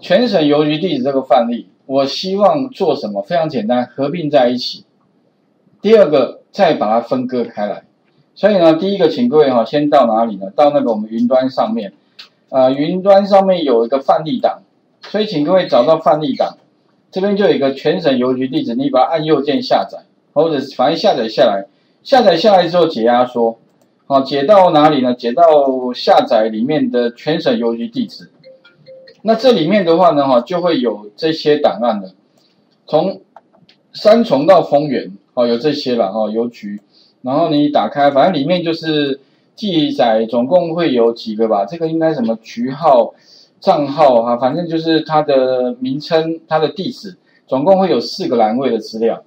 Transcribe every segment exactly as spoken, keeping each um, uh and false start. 全省邮局地址这个范例，我希望做什么？非常简单，合并在一起。第二个，再把它分割开来。所以呢，第一个，请各位哈，先到哪里呢？到那个我们云端上面，呃，云端上面有一个范例档，所以请各位找到范例档，这边就有一个全省邮局地址，你把它按右键下载，或者反正下载下来，下载下来之后解压缩。 好，解到哪里呢？解到下载里面的全省邮局地址。那这里面的话呢，哈，就会有这些档案了。从三重到丰原，哦，有这些了，哦，邮局。然后你打开，反正里面就是记载，总共会有几个吧？这个应该什么局号、账号哈、啊，反正就是它的名称、它的地址，总共会有四个栏位的资料。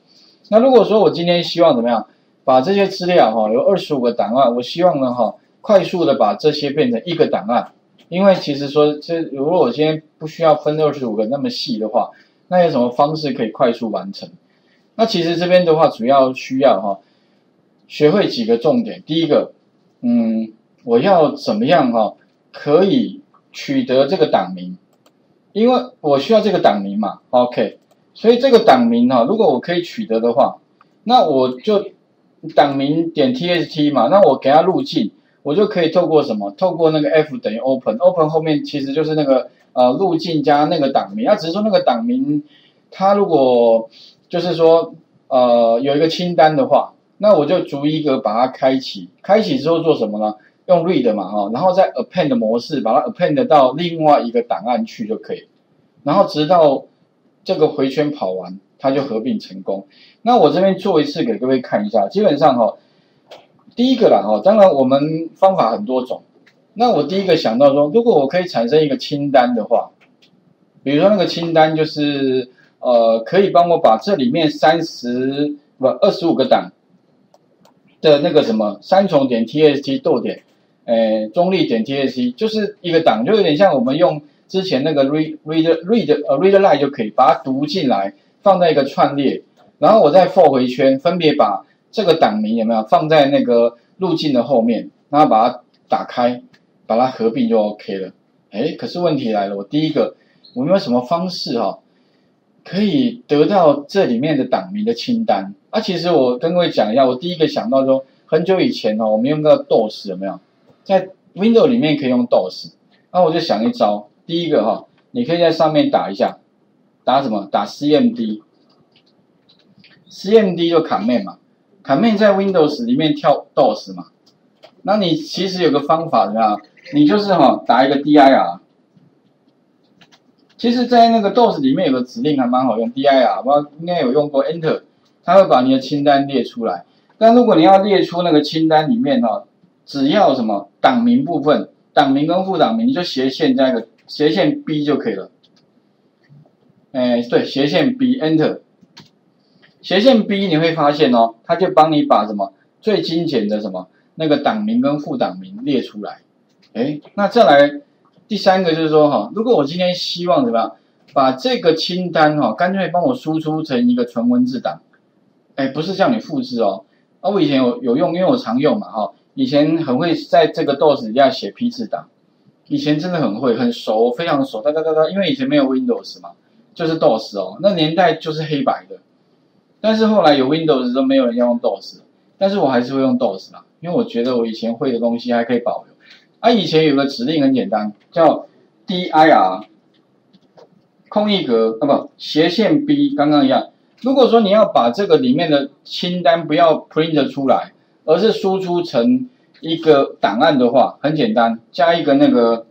那如果说我今天希望怎么样？ 把这些资料哈，有二十五个档案，我希望呢哈，快速的把这些变成一个档案，因为其实说这如果我今天不需要分二十五个那么细的话，那有什么方式可以快速完成？那其实这边的话，主要需要哈，学会几个重点。第一个，嗯，我要怎么样哈，可以取得这个档名，因为我需要这个档名嘛 ，OK， 所以这个档名哈，如果我可以取得的话，那我就 档名点 txt 嘛，那我给它路径，我就可以透过什么？透过那个 f 等于 open，open open 后面其实就是那个呃路径加那个档名。那、啊、只是说那个档名，它如果就是说呃有一个清单的话，那我就逐一个把它开启。开启之后做什么呢？用 read 嘛哈，然后再 append 的模式把它 append 到另外一个档案去就可以，然后直到这个回圈跑完。 它就合并成功。那我这边做一次给各位看一下，基本上哈、哦，第一个啦哈、哦，当然我们方法很多种。那我第一个想到说，如果我可以产生一个清单的话，比如说那个清单就是呃，可以帮我把这里面三十不二十五个档的那个什么三重点 txt 逗点，诶中立点 txt 就是一个档，就有点像我们用之前那个 read read read 呃 read line 就可以把它读进来。 放在一个串列，然后我再 for 回圈，分别把这个档名有没有放在那个路径的后面，然后把它打开，把它合并就 OK 了。哎，可是问题来了，我第一个我没有什么方式哈、哦，可以得到这里面的档名的清单。啊，其实我跟各位讲一下，我第一个想到说，很久以前哦，我们用到 D O S 有没有，在 Windows 里面可以用 D O S， 那我就想一招，第一个哈、哦，你可以在上面打一下。 打什么？打 C M D，C M D 就 Command 嘛 ，Command 在 Windows 里面跳 D O S 嘛。那你其实有个方法怎么样？你就是哈、哦、打一个 D I R。其实，在那个 D O S 里面有个指令还蛮好用 ，D I R， 我应该有用过 Enter， 它会把你的清单列出来。但如果你要列出那个清单里面哦，只要什么档名部分，档名跟副档名，你就斜线加一个斜线 B 就可以了。 哎，对，斜线 B Enter， 斜线 B 你会发现哦，它就帮你把什么最精简的什么那个档名跟副档名列出来。哎，那再来第三个就是说哈、哦，如果我今天希望怎么样把这个清单哈、哦，干脆帮我输出成一个纯文字档，哎，不是叫你复制哦。啊，我以前有有用，因为我常用嘛哈、哦，以前很会在这个 D O S 底下写批次档，以前真的很会，很熟，非常熟，哒哒哒哒，因为以前没有 Windows 嘛。 就是 D O S 哦，那年代就是黑白的，但是后来有 Windows 都没有人要用 D O S， 但是我还是会用 D O S 啦，因为我觉得我以前会的东西还可以保留。啊，以前有个指令很简单，叫 D I R 空一格啊不斜线 B， 刚刚一样。如果说你要把这个里面的清单不要 print 出来，而是输出成一个档案的话，很简单，加一个那个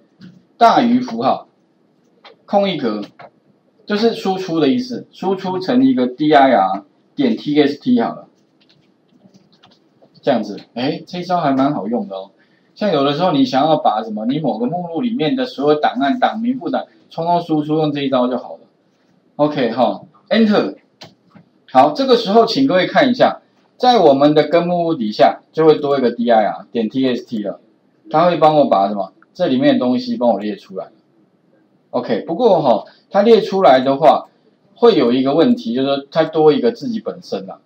大于符号，空一格。 就是输出的意思，输出成一个 dir 点 txt 好了，这样子，哎，这一招还蛮好用的哦。像有的时候你想要把什么，你某个目录里面的所有档案、档名、副档，通通输出，用这一招就好了。OK 哈、哦、，Enter。好，这个时候请各位看一下，在我们的根目录底下就会多一个 dir 点 txt 了，它会帮我把什么这里面的东西帮我列出来。 OK， 不过哈、哦，它列出来的话，会有一个问题，就是说它多一个自己本身啦、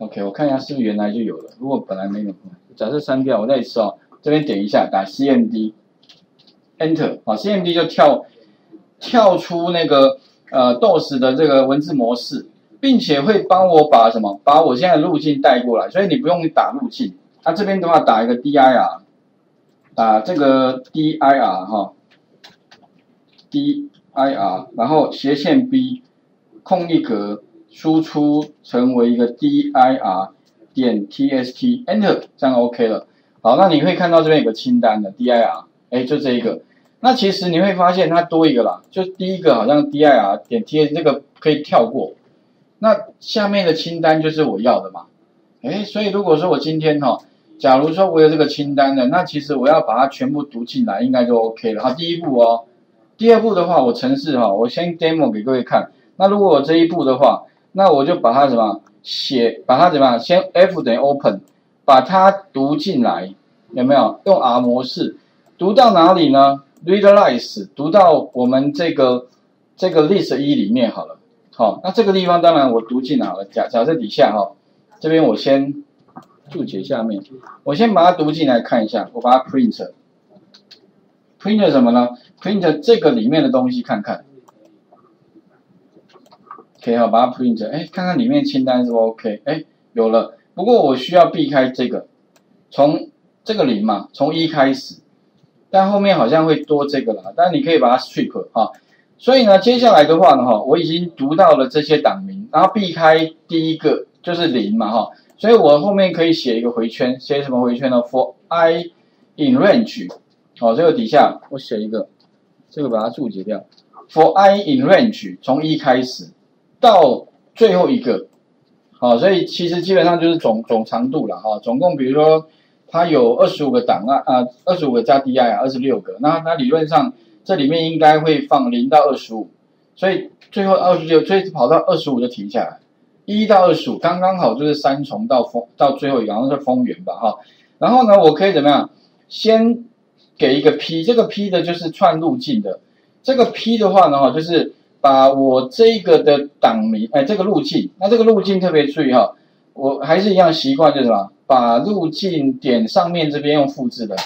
啊。OK， 我看一下是不是原来就有了，如果本来没有，假设删掉，我再一次哦，这边点一下，打 C M D，Enter， 啊 ，C M D 就跳跳出那个呃 D O S 的这个文字模式，并且会帮我把什么把我现在的路径带过来，所以你不用打路径。它、啊、这边的话打一个 dir， 打这个 dir 哈 dir， 然后斜线 b 空一格，输出成为一个 dir 点 txt enter， 这样 OK 了。好，那你会看到这边有个清单的 dir， 哎，就这一个。 那其实你会发现它多一个啦，就第一个好像 dir 点 t 这个可以跳过，那下面的清单就是我要的嘛，哎，所以如果说我今天哈、哦，假如说我有这个清单的，那其实我要把它全部读进来，应该就 OK 了。好，第一步哦，第二步的话，我程式哈、哦，我先 demo 给各位看。那如果我这一步的话，那我就把它什么写，把它怎么样，先 F 等于 open， 把它读进来，有没有？用 R 模式读到哪里呢？ readlines 读到我们这个这个 list 一里面好了，好、哦，那这个地方当然我读进来了。假假设底下哈、哦，这边我先注解下面，我先把它读进来看一下，我把它 print print 什么呢 ？print 这个里面的东西看看。OK 好，把它 print， 哎，看看里面清单是不 OK？ 哎，有了。不过我需要避开这个，从这个零嘛，从一开始。 但后面好像会多这个啦，但你可以把它 strip 哈、啊。所以呢，接下来的话呢，哈，我已经读到了这些档名，然后避开第一个就是零嘛，哈、啊。所以我后面可以写一个回圈，写什么回圈呢 ？For I in range， 好、啊，这个底下我写一个，这个把它注解掉。For I in range， 从一开始到最后一个，好、啊，所以其实基本上就是总总长度啦，哈、啊，总共比如说。 它有二十五个档案啊， 二十五个加 D I 啊， 二十六个。那它理论上这里面应该会放零到二十五，所以最后二十六，所以跑到二十五就停下来， 一到二十五刚刚好就是三重到封到最后一个，好像是封圆吧哈。然后呢，我可以怎么样？先给一个 P， 这个 P 的就是串路径的。这个 P 的话呢，哈，就是把我这个的档名，哎，这个路径，那这个路径特别注意哈，我还是一样习惯就是什么？ 把路径点上面这边用复制的，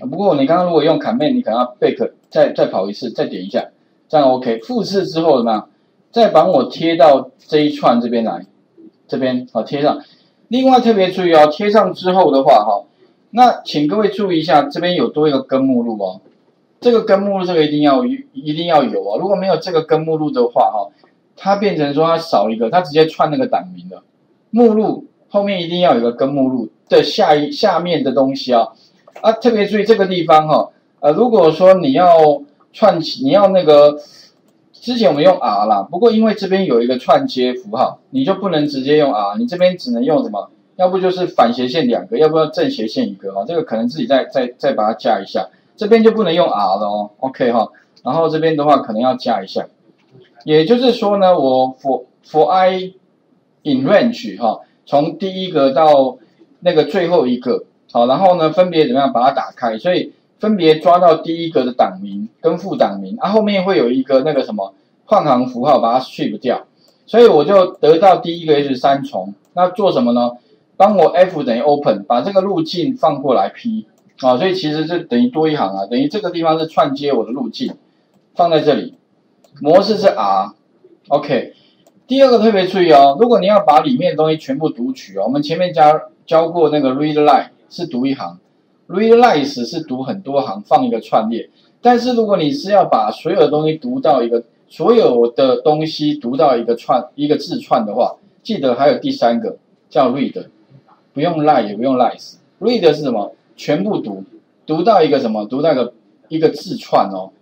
不过你刚刚如果用 command， 你可能要 back 再再跑一次，再点一下，这样 OK。复制之后呢，再把我贴到这一串这边来，这边好贴上。另外特别注意哦，贴上之后的话哈，那请各位注意一下，这边有多一个根目录哦，这个根目录这个一定要一定要有哦，如果没有这个根目录的话哈，它变成说它少一个，它直接串那个档名了，目录。 后面一定要有个根目录的下一下面的东西啊啊，特别注意这个地方哈、啊，呃，如果说你要串起，你要那个之前我们用 R 啦，不过因为这边有一个串接符号，你就不能直接用 R， 你这边只能用什么？要不就是反斜线两个，要不要正斜线一个啊？这个可能自己再再再把它加一下，这边就不能用 R 了哦 ，OK 哈、啊。然后这边的话可能要加一下，也就是说呢，我 for for I in range 哈、啊。 从第一个到那个最后一个，好，然后呢，分别怎么样把它打开？所以分别抓到第一个的档名跟副档名，啊，后面会有一个那个什么换行符号把它 strip 掉，所以我就得到第一个 H 三重。那做什么呢？帮我 F 等于 open， 把这个路径放过来 P， 啊，所以其实就等于多一行啊，等于这个地方是串接我的路径，放在这里，模式是 R，OK。 第二个特别注意哦，如果你要把里面的东西全部读取哦，我们前面教教过那个 readline 是读一行 ，readlines 是读很多行放一个串列。但是如果你是要把所有的东西读到一个，所有的东西读到一个串一个字串的话，记得还有第三个叫 read， 不用 line 也不用 lines，read 是什么？全部读，读到一个什么？读到一个一个字串哦。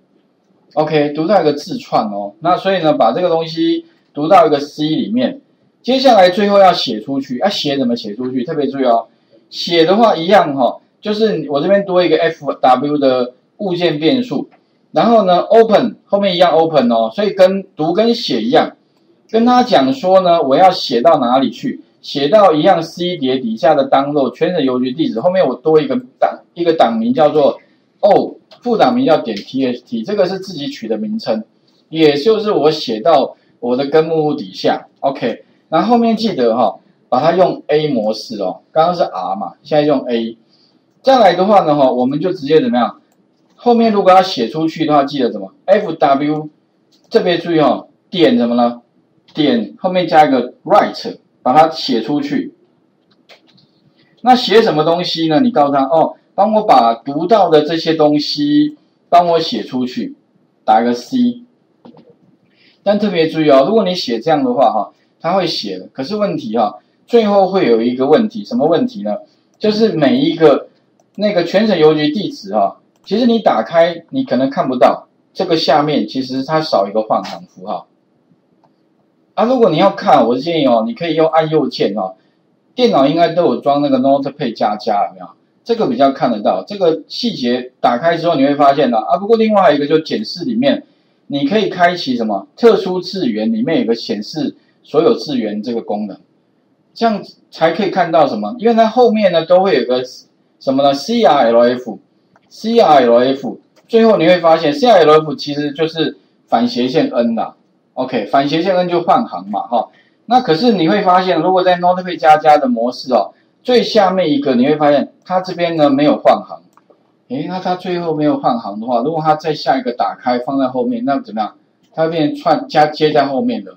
OK， 读到一个字串哦。那所以呢，把这个东西。 读到一个 C 里面，接下来最后要写出去，啊，写怎么写出去？特别注意哦，写的话一样哈、哦，就是我这边多一个 F W 的物件变数，然后呢 ，open 后面一样 open 哦，所以跟读跟写一样，跟他讲说呢，我要写到哪里去？写到一样 C 碟底下的 download 全省邮局地址，后面我多一个档一个档名叫做 O， 副档名叫点 txt， 这个是自己取的名称，也就是我写到。 我的根目录底下 ，OK， 然后后面记得哈、哦，把它用 A 模式哦，刚刚是 R 嘛，现在用 A， 再来的话呢哈，我们就直接怎么样，后面如果要写出去的话，记得怎么 F W， 特别注意哦，点什么呢？点后面加一个 right， 把它写出去。那写什么东西呢？你告诉他哦，帮我把读到的这些东西帮我写出去，打一个 C。但特别注意哦，如果你写这样的话哈，他会写的。可是问题哈，最后会有一个问题，什么问题呢？就是每一个那个全省邮局地址哈。 其实你打开，你可能看不到这个下面，其实它少一个换行符号。啊，如果你要看，我建议哦，你可以用按右键哦。电脑应该都有装那个 Notepad 加加，有没有？这个比较看得到。这个细节打开之后，你会发现呢、啊，啊，不过另外还有一个，就检视里面，你可以开启什么特殊字元，里面有个显示所有字元这个功能，这样才可以看到什么？因为它后面呢都会有个什么呢 ？C R L F。 C R L F， 最后你会发现 C R L F 其实就是反斜线 N 啦 ，OK， 反斜线 N 就换行嘛，哈、哦。那可是你会发现，如果在 Notepad 加加的模式哦，最下面一个你会发现它这边呢没有换行，诶，那它最后没有换行的话，如果它再下一个打开放在后面，那怎么样？它会变串加接在后面的。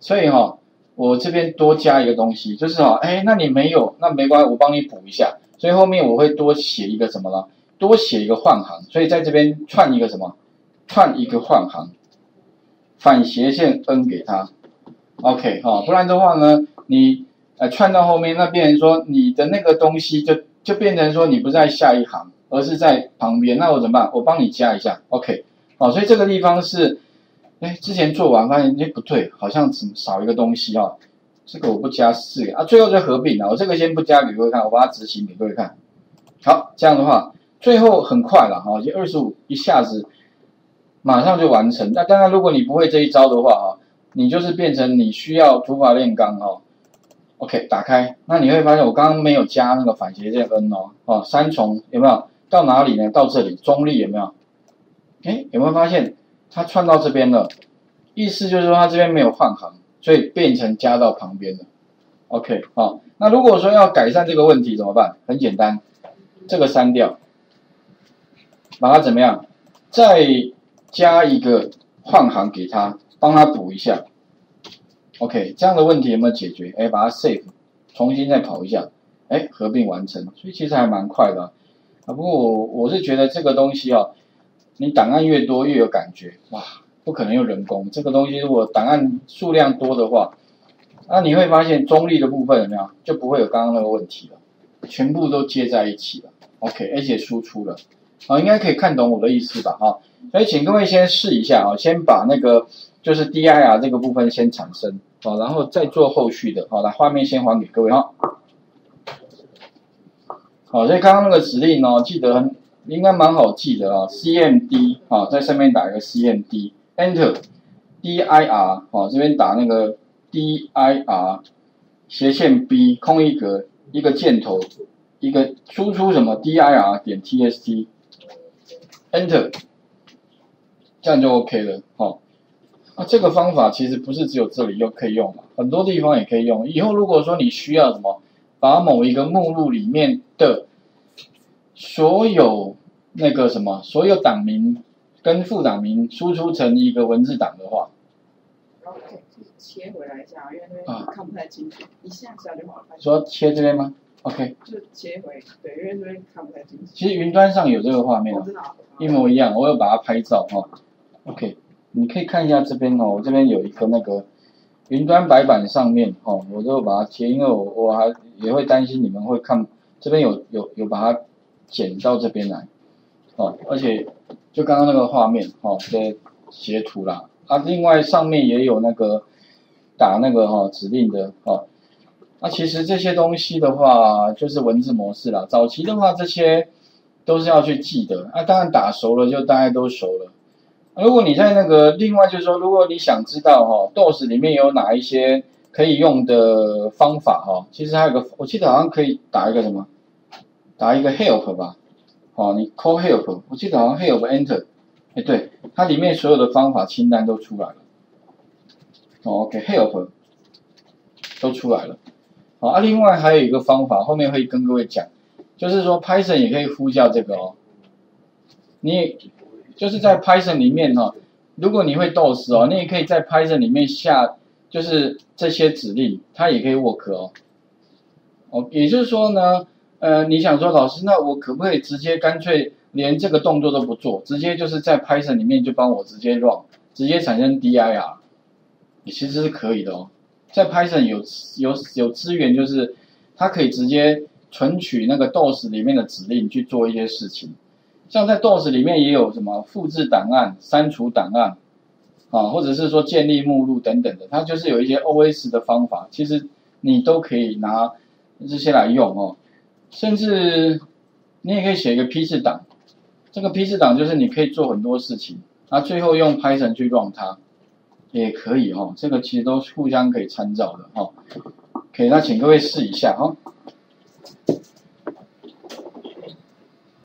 所以哈、哦，我这边多加一个东西，就是哈、哦，诶，那你没有，那没关系，我帮你补一下。所以后面我会多写一个什么呢？ 多写一个换行，所以在这边串一个什么？串一个换行，反斜线 N 给它 ，OK 哈、哦，不然的话呢，你呃串到后面，那变成说你的那个东西就就变成说你不在下一行，而是在旁边。那我怎么办？我帮你加一下 ，OK 好、哦，所以这个地方是，哎，之前做完发现哎不对，好像怎么少一个东西哦，这个我不加四个啊，最后就合并了。我这个先不加给各位看，我把它执行给各位看。好，这样的话。 最后很快了哈，就二十五一下子马上就完成。那当然，如果你不会这一招的话哈，你就是变成你需要土法炼钢哦。OK， 打开，那你会发现我刚刚没有加那个反斜线 N 哦，哦，三重有没有？到哪里呢？到这里，中立有没有？哎，有没有发现它串到这边了？意思就是说它这边没有换行，所以变成加到旁边了。OK， 哦，那如果说要改善这个问题怎么办？很简单，这个删掉。 把它怎么样？再加一个换行给它，帮它补一下。OK， 这样的问题有没有解决？哎，把它 save， 重新再跑一下。哎，合并完成，所以其实还蛮快的啊。啊不过我我是觉得这个东西哦，你档案越多越有感觉哇，不可能用人工。这个东西如果档案数量多的话，那你会发现中立的部分有没有就不会有刚刚那个问题了，全部都接在一起了。OK， 而且输出了。 好，应该可以看懂我的意思吧？哈，所以请各位先试一下啊，先把那个就是 D I R 这个部分先产生，好，然后再做后续的。好，来画面先还给各位哈。好，所以刚刚那个指令哦，记得应该蛮好记的哦 ，C M D 啊，在上面打一个 C M D，Enter，D I R 好，这边打那个 D I R 斜线 B 空一格一个箭头，一个输出什么 D I R 点 T S T。 Enter， 这样就 OK 了，哦。啊，这个方法其实不是只有这里又可以用嘛，很多地方也可以用。以后如果说你需要什么，把某一个目录里面的所有那个什么，所有档名跟副档名输出成一个文字档的话，然后切回来一下，因为那边看不太清楚，啊、一下下就好了。说切这边吗 ？OK， 就切回，对，因为这边看不太清楚。其实云端上有这个画面啊。哦 一模一样，我有把它拍照哈、哦。OK， 你可以看一下这边哦，我这边有一个那个云端白板上面哦，我都把它贴，因为我我还也会担心你们会看，这边有有有把它剪到这边来哦，而且就刚刚那个画面哦的截图啦，啊，另外上面也有那个打那个哈、哦、指令的哦，那、啊、其实这些东西的话就是文字模式啦，早期的话这些。 都是要去记得啊，当然打熟了就大概都熟了。啊、如果你在那个另外就是说，如果你想知道哈、哦、D O S 里面有哪一些可以用的方法哈、哦，其实还有个我记得好像可以打一个什么，打一个 help 吧，哦你 call help， 我记得好像 help enter， 哎对，它里面所有的方法清单都出来了。哦 OK help 都出来了，好、哦、啊，另外还有一个方法，后面会跟各位讲。 就是说 ，Python 也可以呼叫这个哦，你就是在 Python 里面哦，如果你会 D O S 哦，你也可以在 Python 里面下就是这些指令，它也可以 work 哦。哦，也就是说呢，呃，你想说老师，那我可不可以直接干脆连这个动作都不做，直接就是在 Python 里面就帮我直接 run， 直接产生 dir， 也其实是可以的哦。 在 Python 有有有资源，就是它可以直接存取那个 D O S 里面的指令去做一些事情，像在 D O S 里面也有什么复制档案、删除档案，啊，或者是说建立目录等等的，它就是有一些 O S 的方法，其实你都可以拿这些来用哦，甚至你也可以写一个批次档，这个批次档就是你可以做很多事情，那最后用 Python 去 run 它。 也可以哦，这个其实都互相可以参照的哦。OK， 那请各位试一下哦。